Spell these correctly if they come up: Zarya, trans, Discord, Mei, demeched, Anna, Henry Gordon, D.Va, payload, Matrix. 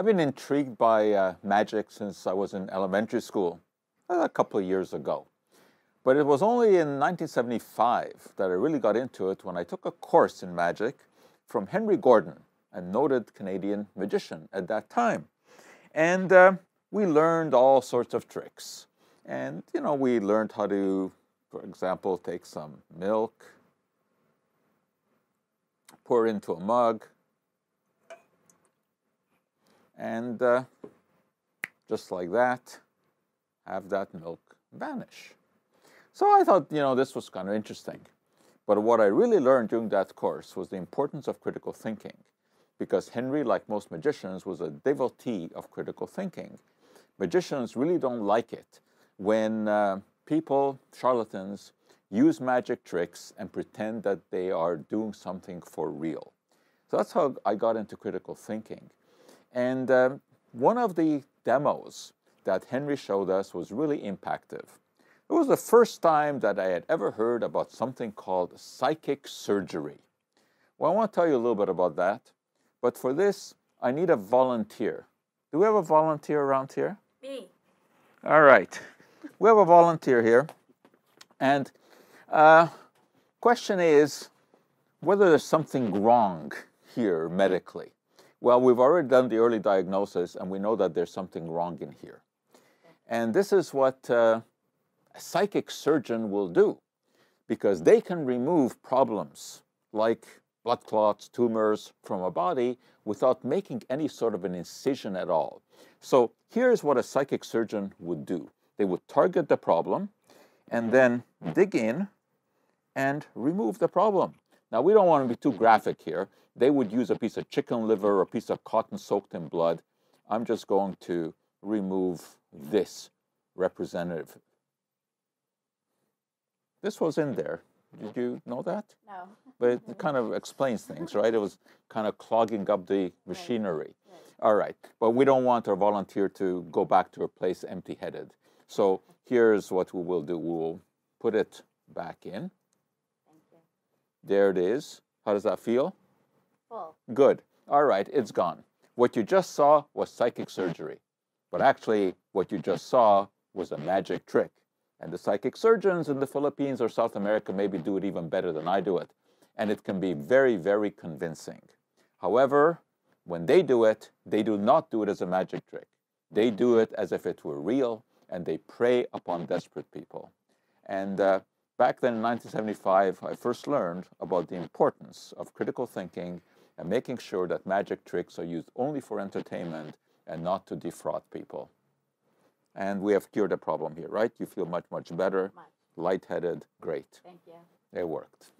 I've been intrigued by magic since I was in elementary school, a couple of years ago. But it was only in 1975 that I really got into it when I took a course in magic from Henry Gordon, a noted Canadian magician at that time. And we learned all sorts of tricks. And, you know, we learned how to, for example, take some milk, pour into a mug, and just like that, have that milk vanish. So I thought, you know, this was kind of interesting. But what I really learned during that course was the importance of critical thinking, because Henry, like most magicians, was a devotee of critical thinking. Magicians really don't like it when people, charlatans, use magic tricks and pretend that they are doing something for real. So that's how I got into critical thinking. And one of the demos that Henry showed us was really impactful. It was the first time that I had ever heard about something called psychic surgery. Well, I want to tell you a little bit about that, but for this, I need a volunteer. Do we have a volunteer around here? Me. All right. We have a volunteer here, and question is whether there's something wrong here medically. Well, we've already done the early diagnosis, and we know that there's something wrong in here. And this is what a psychic surgeon will do, because they can remove problems like blood clots, tumors from a body without making any sort of an incision at all. So here's what a psychic surgeon would do. They would target the problem and then dig in and remove the problem. Now, we don't want to be too graphic here. They would use a piece of chicken liver or a piece of cotton soaked in blood. I'm just going to remove this representative. This was in there. Did you know that? No. But it kind of explains things, right? It was kind of clogging up the machinery. Right. All right. But we don't want our volunteer to go back to her place empty-headed. So here's what we will do. We'll put it back in. There it is. How does that feel? Full. Good. All right, it's gone. What you just saw was psychic surgery. But actually, what you just saw was a magic trick. And the psychic surgeons in the Philippines or South America maybe do it even better than I do it. And it can be very, very convincing. However, when they do it, they do not do it as a magic trick. They do it as if it were real, and they prey upon desperate people. And back then in 1975, I first learned about the importance of critical thinking and making sure that magic tricks are used only for entertainment and not to defraud people. And we have cured a problem here, right? You feel much, much better, lightheaded, great. Thank you. It worked.